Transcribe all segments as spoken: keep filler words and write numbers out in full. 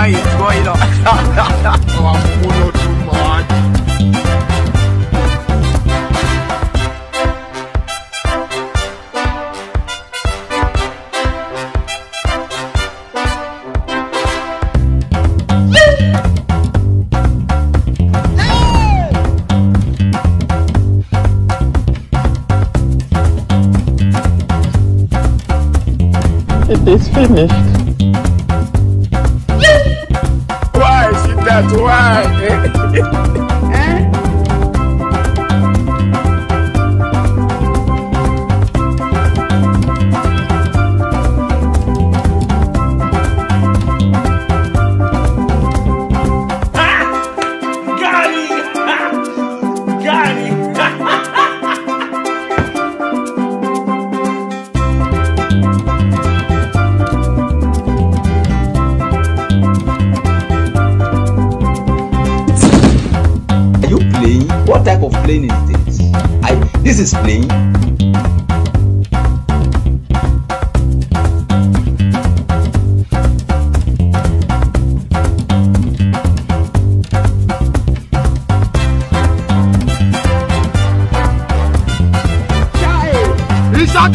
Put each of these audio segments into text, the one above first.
why it's going on. I'm full too much. It is finished. Why is it that? Why? Got it! Got it! What type of plane is this? I this is plane. Yeah, it's not.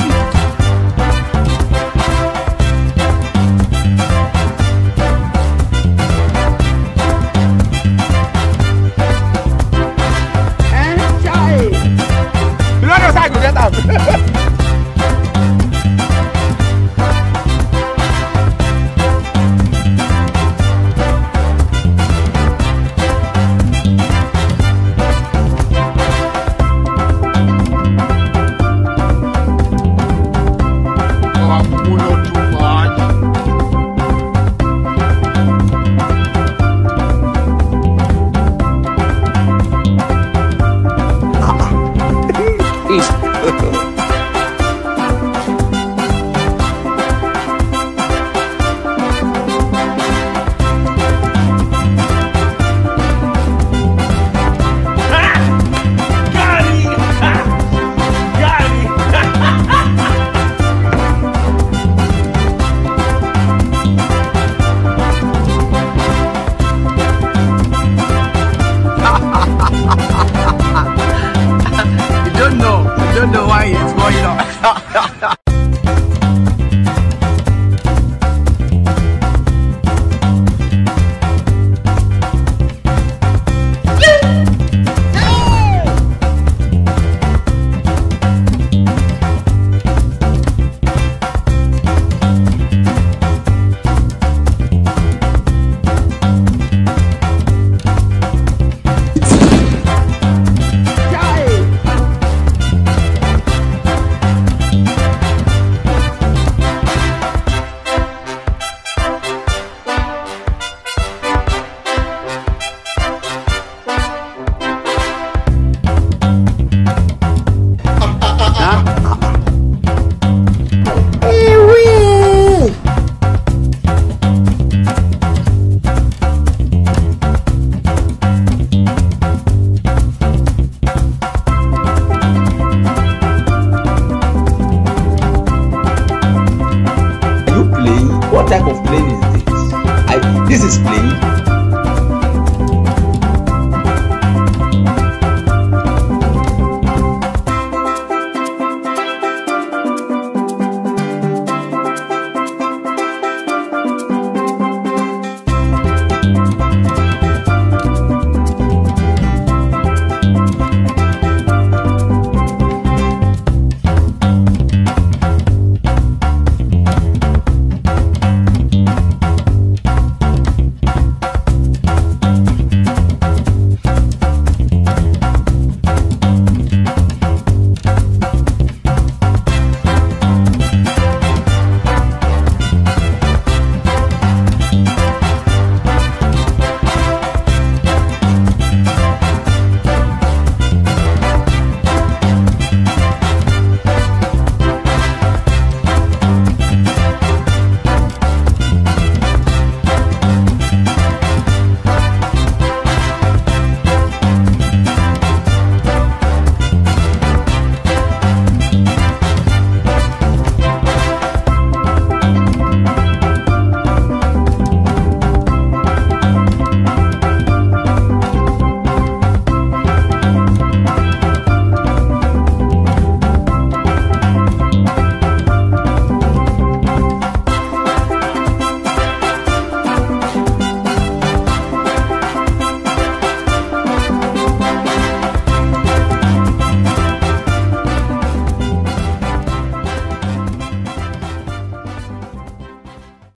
You don't know why it's going on.